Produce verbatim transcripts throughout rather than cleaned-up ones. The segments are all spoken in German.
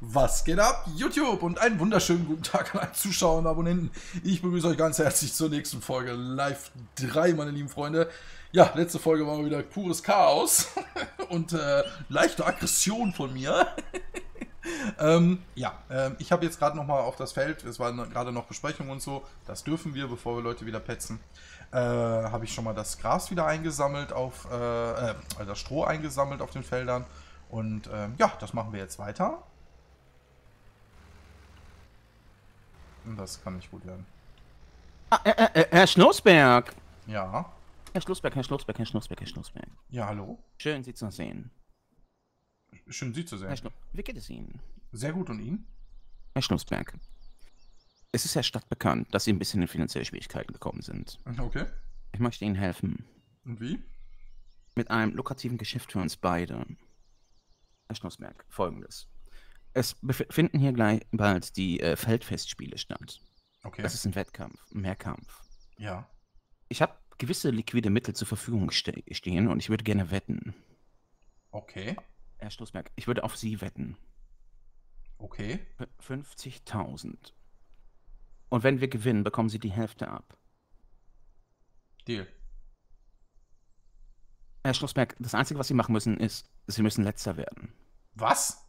Was geht ab, YouTube? Und einen wunderschönen guten Tag an alle Zuschauer und Abonnenten. Ich begrüße euch ganz herzlich zur nächsten Folge Live drei, meine lieben Freunde. Ja, letzte Folge war wieder pures Chaos und äh, leichte Aggression von mir. ähm, ja, äh, ich habe jetzt gerade nochmal auf das Feld, es waren gerade noch Besprechungen und so, das dürfen wir, bevor wir Leute wieder petzen. Äh, habe ich schon mal das Gras wieder eingesammelt, auf, äh, äh, das Stroh eingesammelt auf den Feldern. Und äh, ja, das machen wir jetzt weiter. Das kann nicht gut werden. Ah, Herr, Herr, Herr Schlossberg! Ja? Herr Schlossberg, Herr Schlossberg, Herr Schlossberg, Herr Schlossberg. Ja, hallo? Schön, Sie zu sehen. Schön, Sie zu sehen. Herr Wie geht es Ihnen? Sehr gut, und Ihnen? Herr Schlossberg, es ist der Stadt bekannt, dass Sie ein bisschen in finanzielle Schwierigkeiten gekommen sind. Okay. Ich möchte Ihnen helfen. Und wie? Mit einem lukrativen Geschäft für uns beide. Herr Schlossberg, Folgendes. Es finden hier gleich bald die äh, Feldfestspiele statt. Okay. Das ist ein Wettkampf, ein Mehrkampf. Ja. Ich habe gewisse liquide Mittel zur Verfügung ste stehen und ich würde gerne wetten. Okay. Herr Schlossberg, ich würde auf Sie wetten. Okay. fünfzigtausend. Und wenn wir gewinnen, bekommen Sie die Hälfte ab. Deal. Herr Schlossberg, das Einzige, was Sie machen müssen, ist, Sie müssen Letzter werden. Was?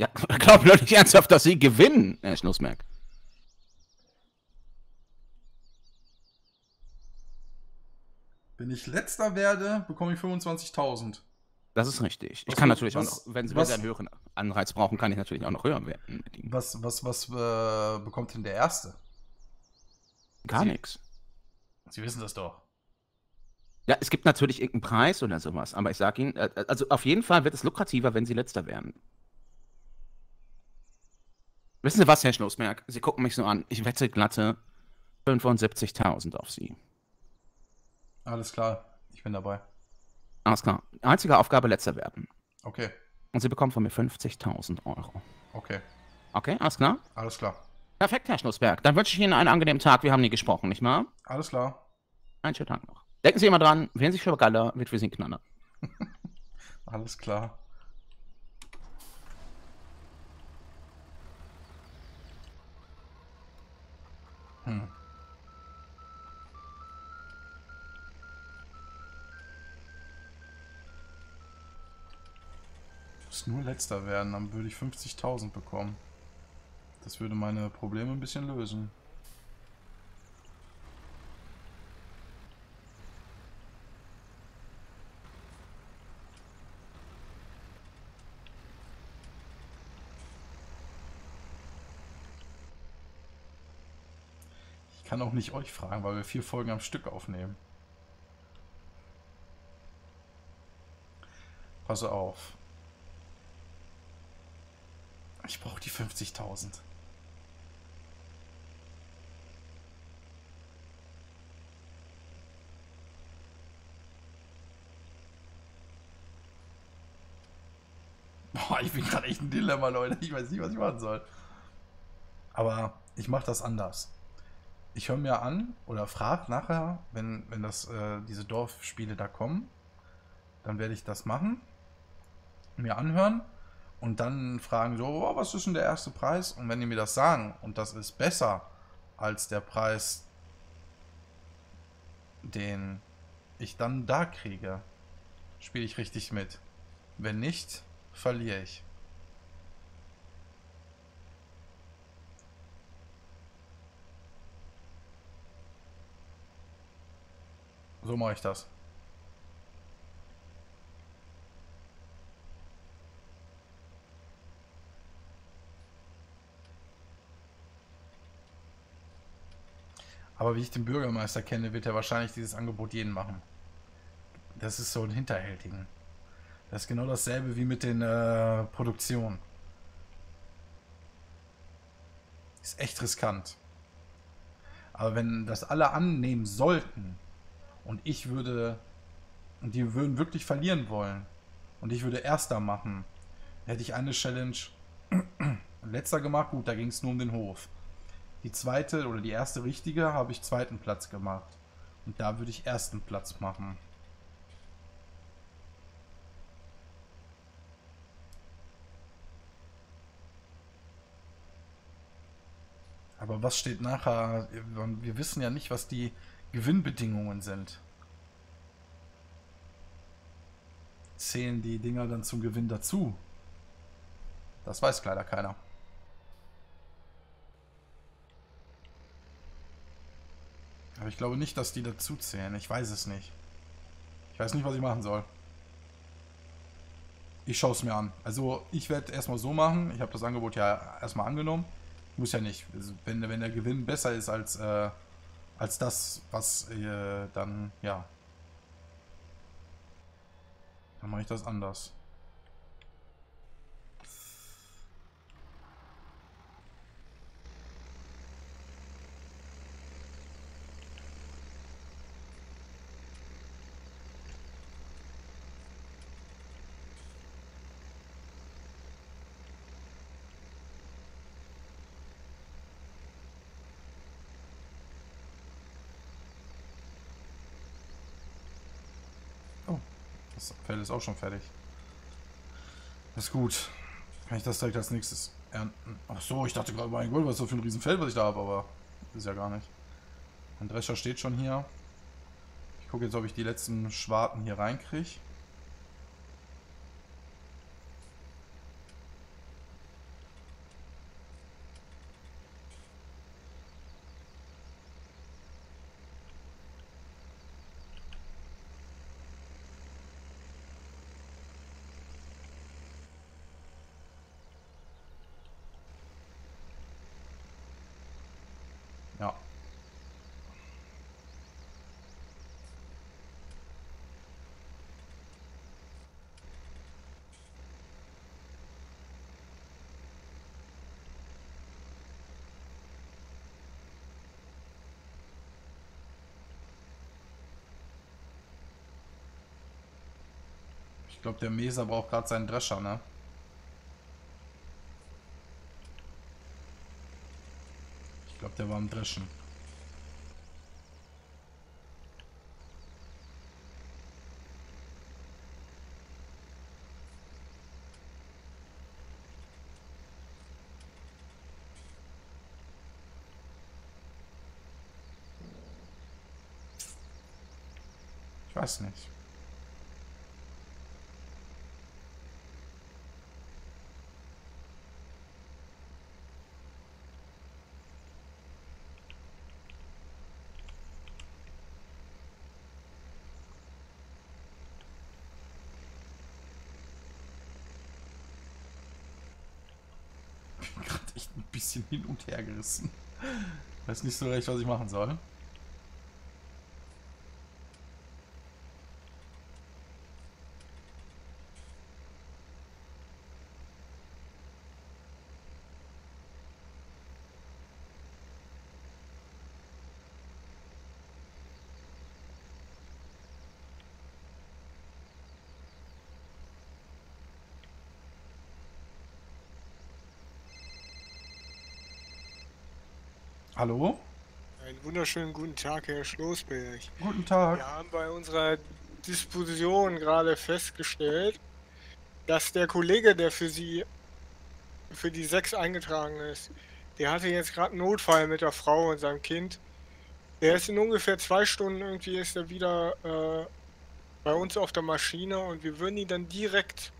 Ja, glaubt doch nicht ernsthaft, dass Sie gewinnen, Herr Schlossberg. Wenn ich Letzter werde, bekomme ich fünfundzwanzigtausend. Das ist richtig. Ich was, kann natürlich was, auch noch, wenn Sie was, einen höheren Anreiz brauchen, kann ich natürlich auch noch höher werden. Was, was, was äh, bekommt denn der Erste? Gar nichts. Sie wissen das doch. Ja, es gibt natürlich irgendeinen Preis oder sowas, aber ich sage Ihnen, also auf jeden Fall wird es lukrativer, wenn Sie Letzter werden. Wissen Sie was, Herr Schlossberg? Sie gucken mich so an. Ich wette glatte fünfundsiebzigtausend auf Sie. Alles klar. Ich bin dabei. Alles klar. Einzige Aufgabe, Letzter werden. Okay. Und Sie bekommen von mir fünfzigtausend Euro. Okay. Okay, alles klar? Alles klar. Perfekt, Herr Schlossberg. Dann wünsche ich Ihnen einen angenehmen Tag. Wir haben nie gesprochen, nicht wahr? Alles klar. Einen schönen Tag noch. Denken Sie immer dran, wenn Sie schon Galler, wird für Sie ein Knaller. Alles klar. Hm. Ich muss nur Letzter werden, dann würde ich fünfzigtausend bekommen. Das würde meine Probleme ein bisschen lösen. Ich kann auch nicht euch fragen, weil wir vier Folgen am Stück aufnehmen. Pass auf. Ich brauche die fünfzigtausend. Boah, ich bin gerade echt ein Dilemma, Leute. Ich weiß nicht, was ich machen soll. Aber ich mache das anders. Ich höre mir an oder frage nachher, wenn, wenn das, äh, diese Dorfspiele da kommen, dann werde ich das machen, mir anhören und dann fragen so, oh, was ist denn der erste Preis? Und wenn die mir das sagen und das ist besser als der Preis, den ich dann da kriege, spiele ich richtig mit. Wenn nicht, verliere ich. So mache ich das. Aber wie ich den Bürgermeister kenne, wird er wahrscheinlich dieses Angebot jeden machen. Das ist so ein Hinterhältigen. Das ist genau dasselbe wie mit den äh, Produktionen. Ist echt riskant. Aber wenn das alle annehmen sollten... Und ich würde, und die würden wirklich verlieren wollen. Und ich würde Erster machen. Hätte ich eine Challenge Letzter gemacht, gut, da ging es nur um den Hof. Die zweite oder die erste richtige habe ich zweiten Platz gemacht. Und da würde ich ersten Platz machen. Aber was steht nachher? Wir wissen ja nicht, was die Gewinnbedingungen sind. Zählen die Dinger dann zum Gewinn dazu? Das weiß leider keiner. Aber ich glaube nicht, dass die dazu zählen. Ich weiß es nicht. Ich weiß nicht, was ich machen soll. Ich schaue es mir an. Also ich werde erstmal so machen. Ich habe das Angebot ja erstmal angenommen. Muss ja nicht. Also wenn, wenn der Gewinn besser ist als, äh, als das, was äh, dann, ja. Dann mache ich das anders. Das Feld ist auch schon fertig. Das ist gut. Kann ich das direkt als nächstes ernten? Ach so, ich dachte gerade, mein Gott, was ist das für ein Riesenfeld, was ich da habe, aber ist ja gar nicht. Ein Drescher steht schon hier. Ich gucke jetzt, ob ich die letzten Schwarten hier reinkriege. Ja. Ich glaube, der Mesa braucht gerade seinen Drescher, ne? Ich glaube, der war am Dreschen. Ich weiß nicht. Ein bisschen hin und her gerissen. Weiß nicht so recht, was ich machen soll. Hallo? Einen wunderschönen guten Tag, Herr Schlossberg. Guten Tag. Wir haben bei unserer Disposition gerade festgestellt, dass der Kollege, der für Sie, für die sechs eingetragen ist, der hatte jetzt gerade einen Notfall mit der Frau und seinem Kind. Der ist in ungefähr zwei Stunden irgendwie ist er wieder äh, bei uns auf der Maschine und wir würden ihn dann direkt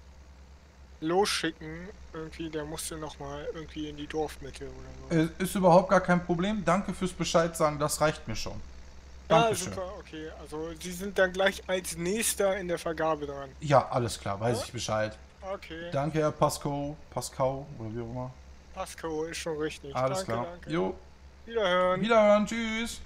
losschicken, irgendwie, der musste nochmal irgendwie in die Dorfmitte oder so. Ist überhaupt gar kein Problem, danke fürs Bescheid sagen, das reicht mir schon. Dankeschön. Ja, super, okay, also Sie sind dann gleich als Nächster in der Vergabe dran. Ja, alles klar, weiß ja? ich Bescheid. Okay. Danke, Herr Pasco, Pascal oder wie auch immer. Pasco ist schon richtig. Alles danke, klar. Danke. Jo. Wiederhören. Wiederhören, tschüss.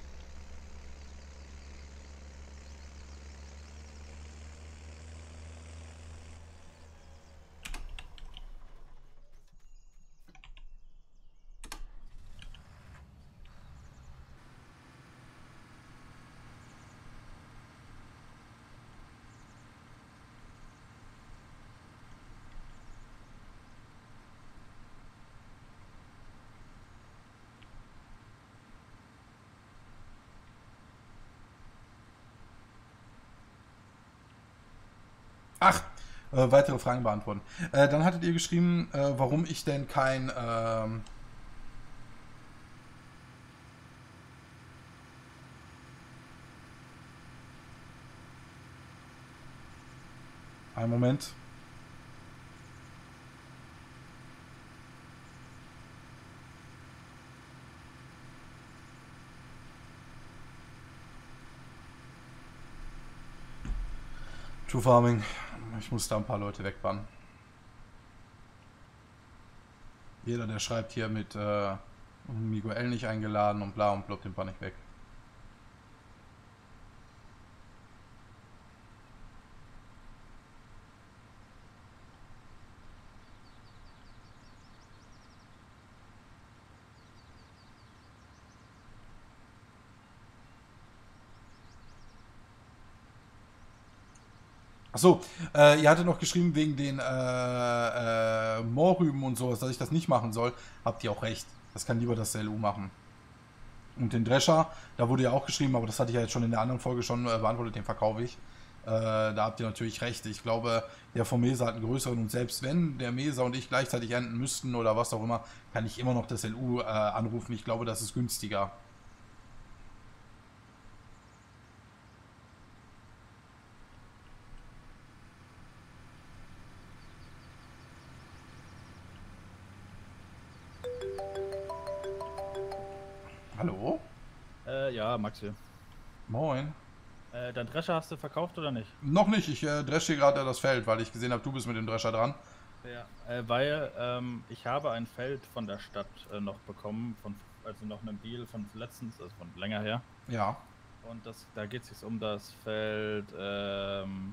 Ach, äh, weitere Fragen beantworten. Äh, dann hattet ihr geschrieben, äh, warum ich denn kein, ähm, Einen Moment. True Farming. Ich muss da ein paar Leute wegbannen. Jeder, der schreibt hier mit äh, Miguel nicht eingeladen und bla und blub, den bann ich weg. Achso, äh, ihr hattet noch geschrieben wegen den äh, äh, Moorrüben und sowas, dass ich das nicht machen soll. Habt ihr auch recht. Das kann lieber das L U machen. Und den Drescher, da wurde ja auch geschrieben, aber das hatte ich ja jetzt schon in der anderen Folge schon äh, beantwortet, den verkaufe ich. Äh, da habt ihr natürlich recht. Ich glaube, der von Mesa hat einen größeren und selbst wenn der Mesa und ich gleichzeitig ernten müssten oder was auch immer, kann ich immer noch das L U äh, anrufen. Ich glaube, das ist günstiger. Hallo? Äh, ja, Max hier. Moin. Äh, dein Drescher hast du verkauft oder nicht? Noch nicht, ich äh, dresche gerade das Feld, weil ich gesehen habe, du bist mit dem Drescher dran. Ja, äh, weil ähm, ich habe ein Feld von der Stadt äh, noch bekommen, von, also noch einen Deal von letztens, also von länger her. Ja. Und das, da geht es jetzt um das Feld ähm,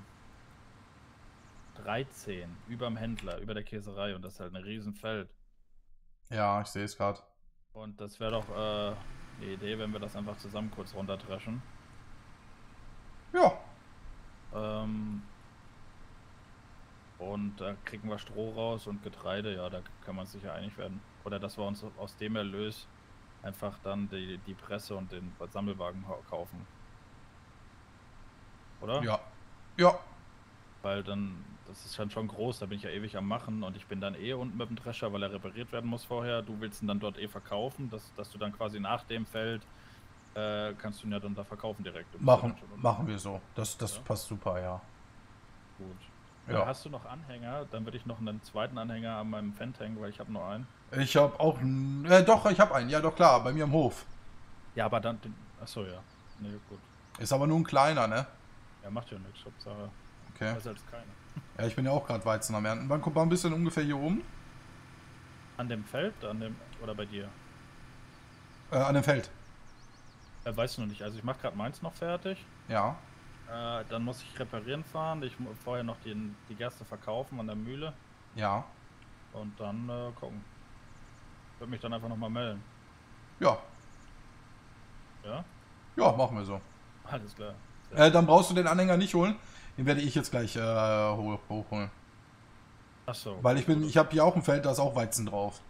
dreizehn, überm Händler, über der Käserei und das ist halt ein Riesenfeld. Ja, ich sehe es gerade. Und das wäre doch äh, eine Idee, wenn wir das einfach zusammen kurz runterdreschen. Ja. Ähm, und da kriegen wir Stroh raus und Getreide, ja, da kann man sicher einig werden. Oder dass wir uns aus dem Erlös einfach dann die, die Presse und den Sammelwagen kaufen. Oder? Ja. Ja. Weil dann, das ist dann schon groß, da bin ich ja ewig am Machen und ich bin dann eh unten mit dem Drescher, weil er repariert werden muss vorher. Du willst ihn dann dort eh verkaufen, dass, dass du dann quasi nach dem Feld äh, kannst du ihn ja dann da verkaufen direkt. Machen, machen wir so, das, das ja. Passt super, ja. Gut. Ja. Hast du noch Anhänger? Dann würde ich noch einen zweiten Anhänger an meinem Fendt hängen, weil ich habe nur einen. Ich habe auch, äh, doch, ich habe einen, ja doch klar, bei mir am Hof. Ja, aber dann, achso ja, nee, gut. Ist aber nur ein kleiner, ne? Ja, macht ja nichts, Hauptsache. Okay. Besser als keine. Ja, ich bin ja auch gerade Weizen am Ernten. Wann kommt man ein bisschen ungefähr hier oben? An dem Feld? An dem, oder bei dir? Äh, an dem Feld. Äh, weißt du noch nicht. Also ich mache gerade meins noch fertig. Ja. Äh, dann muss ich reparieren fahren. Ich muss vorher noch den, die Gerste verkaufen an der Mühle. Ja. Und dann äh, gucken. Ich würde mich dann einfach nochmal melden. Ja. Ja? Ja, machen wir so. Alles klar. Äh, dann brauchst du den Anhänger nicht holen. Den werde ich jetzt gleich äh, hoch, hochholen. Ach so. Weil ich bin, ich habe hier auch ein Feld, da ist auch Weizen drauf.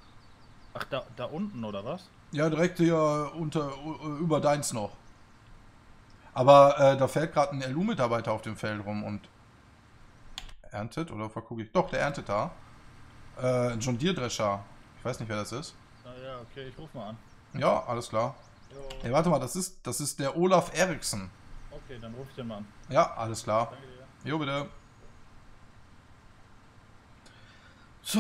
Ach, da, da unten oder was? Ja, direkt hier unter, über deins noch. Aber äh, da fällt gerade ein L U-Mitarbeiter auf dem Feld rum und erntet, oder vergucke ich? Doch, der erntet da. Äh, ein John Deere-Drescher. Ich weiß nicht, wer das ist. Na ja, okay, ich ruf mal an. Ja, alles klar. Hey, warte mal, das ist, das ist der Olaf Eriksen. Okay, dann ruf ich den mal an. Ja, alles klar. Danke dir. Jo, bitte. So.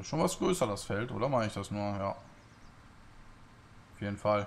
Schon was größer das Feld, oder mache ich das nur? Ja. Auf jeden Fall.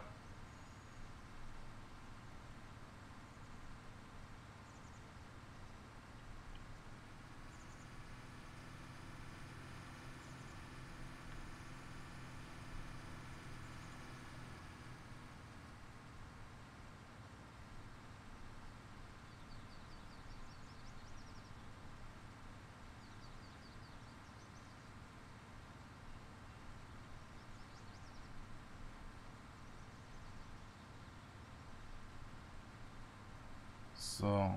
So.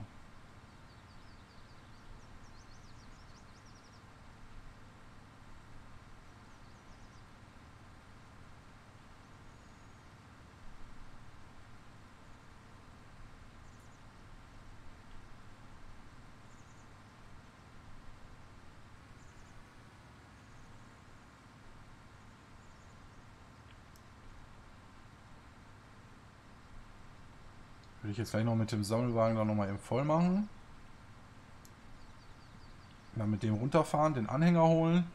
Würde ich jetzt gleich noch mit dem Sammelwagen dann nochmal eben voll machen. Dann mit dem runterfahren, den Anhänger holen.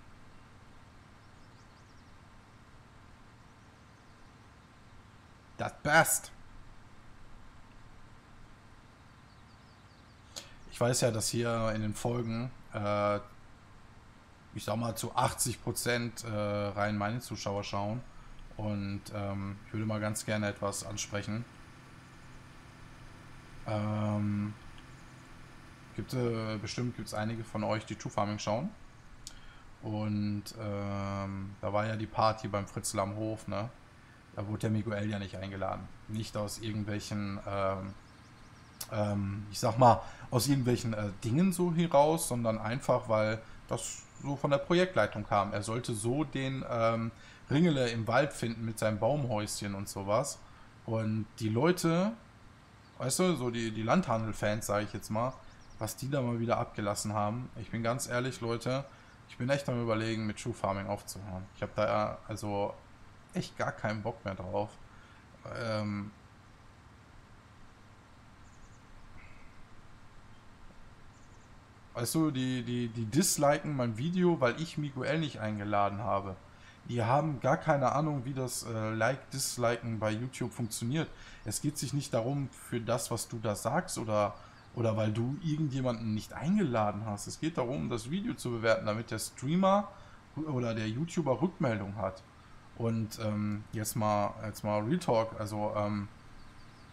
Das passt. Ich weiß ja, dass hier in den Folgen, äh, ich sag mal, zu achtzig Prozent äh, rein meine Zuschauer schauen. Und ähm, ich würde mal ganz gerne etwas ansprechen. Ähm, gibt, äh, bestimmt gibt es einige von euch, die True Farming schauen. Und ähm, da war ja die Party beim Fritzl am Hof, ne? Da wurde der Miguel ja nicht eingeladen. Nicht aus irgendwelchen, ähm, ähm, ich sag mal, aus irgendwelchen äh, Dingen so heraus, sondern einfach, weil das so von der Projektleitung kam. Er sollte so den ähm, Ringele im Wald finden mit seinem Baumhäuschen und sowas. Und die Leute... Weißt du, so die, die Landhandel-Fans, sage ich jetzt mal, was die da mal wieder abgelassen haben. Ich bin ganz ehrlich, Leute, ich bin echt am Überlegen, mit True Farming aufzuhören. Ich habe da also echt gar keinen Bock mehr drauf. Ähm weißt du, die, die, die disliken mein Video, weil ich Miguel nicht eingeladen habe. Die haben gar keine Ahnung, wie das äh, Like-Disliken bei YouTube funktioniert. Es geht sich nicht darum, für das, was du da sagst oder, oder weil du irgendjemanden nicht eingeladen hast. Es geht darum, das Video zu bewerten, damit der Streamer oder der YouTuber Rückmeldung hat. Und ähm, jetzt mal, jetzt mal Real Talk, also ähm,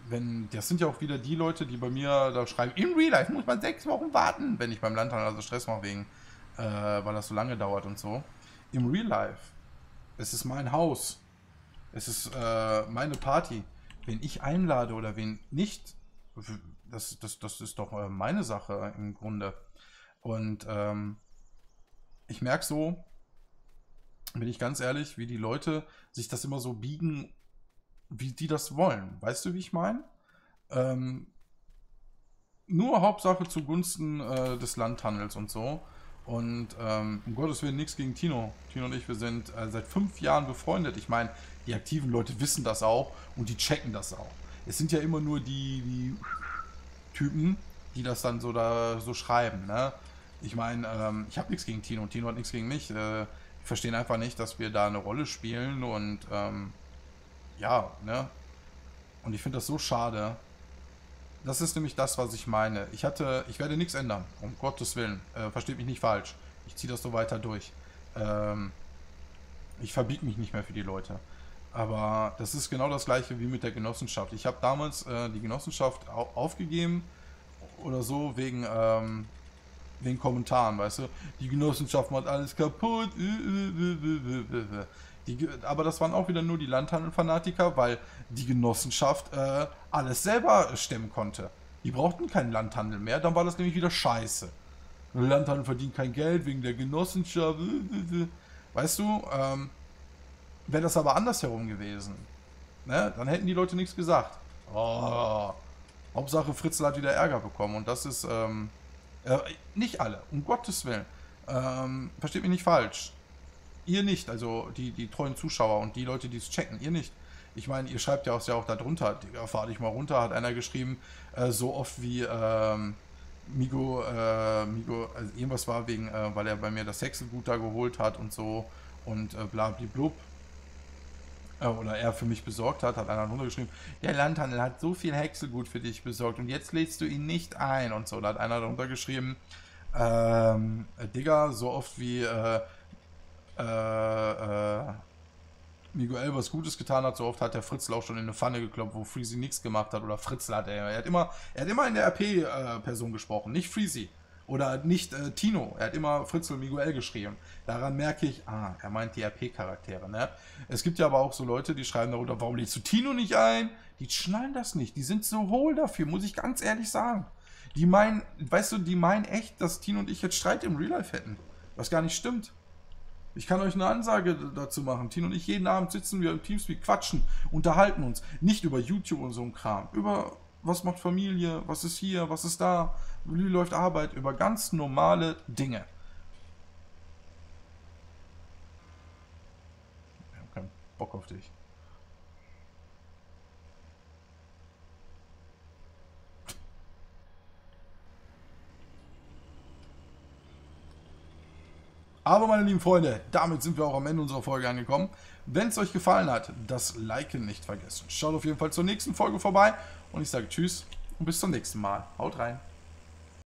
wenn, das sind ja auch wieder die Leute, die bei mir da schreiben, in Real Life muss man sechs Wochen warten, wenn ich beim Landhandel also Stress mache, wegen, äh, weil das so lange dauert und so. Im Real Life. Es ist mein Haus. Es ist äh, meine Party. Wen ich einlade oder wen nicht, das, das, das ist doch meine Sache im Grunde. Und ähm, ich merke so, bin ich ganz ehrlich, wie die Leute sich das immer so biegen, wie die das wollen. Weißt du, wie ich meine? Ähm, nur Hauptsache zugunsten äh, des Landhandels und so. Und ähm, um Gottes Willen nichts gegen Tino. Tino und ich, wir sind äh, seit fünf Jahren befreundet. Ich meine, die aktiven Leute wissen das auch und die checken das auch. Es sind ja immer nur die, die Typen, die das dann so da so schreiben. Ne? Ich meine, ähm, ich habe nichts gegen Tino und Tino hat nichts gegen mich. Äh, ich verstehe einfach nicht, dass wir da eine Rolle spielen und ähm, ja, ne? Und ich finde das so schade. Das ist nämlich das, was ich meine. Ich hatte, ich werde nichts ändern, um Gottes Willen. Äh, versteht mich nicht falsch. Ich ziehe das so weiter durch. Ähm, ich verbiege mich nicht mehr für die Leute. Aber das ist genau das Gleiche wie mit der Genossenschaft. Ich habe damals äh, die Genossenschaft au aufgegeben oder so wegen, ähm, wegen Kommentaren, weißt du. Die Genossenschaft macht alles kaputt. Die, aber das waren auch wieder nur die Landhandel-Fanatiker, weil die Genossenschaft äh, alles selber stemmen konnte. Die brauchten keinen Landhandel mehr, dann war das nämlich wieder scheiße. Landhandel verdient kein Geld wegen der Genossenschaft. Weißt du, ähm, wäre das aber andersherum gewesen, ne? Dann hätten die Leute nichts gesagt. Oh, Hauptsache Fritzl hat wieder Ärger bekommen und das ist, ähm, äh, nicht alle, um Gottes Willen. Ähm, versteht mich nicht falsch. Ihr nicht, also die, die treuen Zuschauer und die Leute, die es checken, ihr nicht. Ich meine, ihr schreibt ja auch, ja auch da drunter, fahr dich mal runter, hat einer geschrieben, äh, so oft wie ähm, Migo, äh, Migo, also irgendwas war wegen, äh, weil er bei mir das Häckselgut da geholt hat und so und äh, blablablub. Äh, oder er für mich besorgt hat, hat einer drunter geschrieben, der Landhandel hat so viel Häckselgut für dich besorgt und jetzt lädst du ihn nicht ein und so. Da hat einer drunter geschrieben, ähm, Digga, so oft wie, äh, Äh, äh, Miguel was Gutes getan hat, so oft hat der Fritzl auch schon in eine Pfanne geklopft, wo Freezy nichts gemacht hat, oder Fritzl hat er, er hat immer, er hat immer in der R P-Person äh, gesprochen, nicht Freezy. Oder nicht äh, Tino, er hat immer Fritzl und Miguel geschrieben. Daran merke ich, ah, er meint die R P-Charaktere, ne? Es gibt ja aber auch so Leute, die schreiben darunter, warum legst du Tino nicht ein? Die schnallen das nicht, die sind so hohl dafür, muss ich ganz ehrlich sagen. Die meinen, weißt du, die meinen echt, dass Tino und ich jetzt Streit im Real Life hätten, was gar nicht stimmt. Ich kann euch eine Ansage dazu machen. Tino und ich, jeden Abend sitzen wir im Teamspeak, quatschen, unterhalten uns. Nicht über YouTube und so ein Kram. Über was macht Familie, was ist hier, was ist da, wie läuft Arbeit, über ganz normale Dinge. Ich hab keinen Bock auf dich. Aber meine lieben Freunde, damit sind wir auch am Ende unserer Folge angekommen. Wenn es euch gefallen hat, das Liken nicht vergessen. Schaut auf jeden Fall zur nächsten Folge vorbei und ich sage Tschüss und bis zum nächsten Mal. Haut rein.